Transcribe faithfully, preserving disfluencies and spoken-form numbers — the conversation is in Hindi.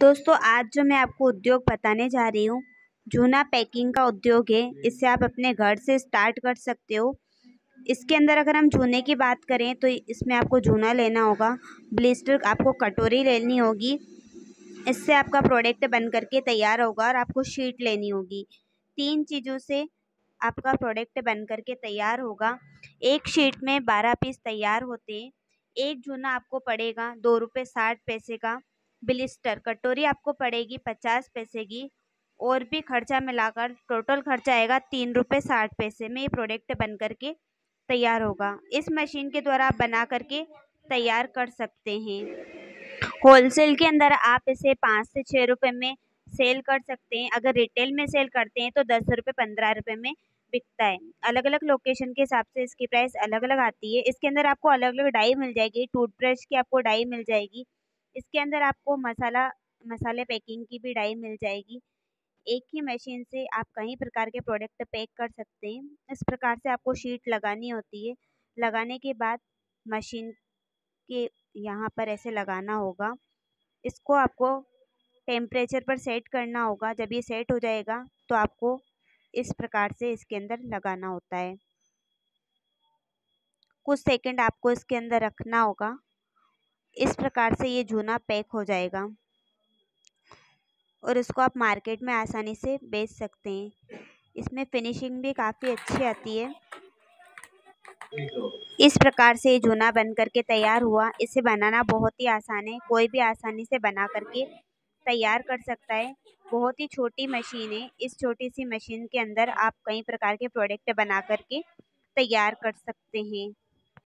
दोस्तों आज जो मैं आपको उद्योग बताने जा रही हूँ जूना पैकिंग का उद्योग है। इससे आप अपने घर से स्टार्ट कर सकते हो। इसके अंदर अगर हम जूने की बात करें तो इसमें आपको जूना लेना होगा, ब्लिस्टर आपको कटोरी लेनी होगी। इससे आपका प्रोडक्ट बन करके तैयार होगा और आपको शीट लेनी होगी। तीन चीज़ों से आपका प्रोडक्ट बन करके तैयार होगा। एक शीट में बारह पीस तैयार होते हैं। एक जूना आपको पड़ेगा दो रुपये साठ पैसे का। ब्लिस्टर कटोरी आपको पड़ेगी पचास पैसे की और भी खर्चा मिलाकर टोटल खर्चा आएगा तीन रुपये साठ पैसे में। ये प्रोडक्ट बन करके तैयार होगा। इस मशीन के द्वारा आप बना करके तैयार कर सकते हैं। होलसेल के अंदर आप इसे पाँच से छः रुपये में सेल कर सकते हैं। अगर रिटेल में सेल करते हैं तो दस रुपये पंद्रह रुपये में बिकता है। अलग अलग लोकेशन के हिसाब से इसकी प्राइस अलग अलग आती है। इसके अंदर आपको अलग अलग डाई मिल जाएगी। टूथब्रश की आपको डाई मिल जाएगी। इसके अंदर आपको मसाला मसाले पैकिंग की भी डाई मिल जाएगी। एक ही मशीन से आप कई प्रकार के प्रोडक्ट पैक कर सकते हैं। इस प्रकार से आपको शीट लगानी होती है। लगाने के बाद मशीन के यहाँ पर ऐसे लगाना होगा। इसको आपको टेम्परेचर पर सेट करना होगा। जब ये सेट हो जाएगा तो आपको इस प्रकार से इसके अंदर लगाना होता है। कुछ सेकंड आपको इसके अंदर रखना होगा। इस प्रकार से ये जूना पैक हो जाएगा और इसको आप मार्केट में आसानी से बेच सकते हैं। इसमें फिनिशिंग भी काफ़ी अच्छी आती है। इस प्रकार से ये जूना बन करके तैयार हुआ। इसे बनाना बहुत ही आसान है। कोई भी आसानी से बना करके तैयार कर सकता है। बहुत ही छोटी मशीन है। इस छोटी सी मशीन के अंदर आप कई प्रकार के प्रोडक्ट बना करके तैयार कर सकते हैं।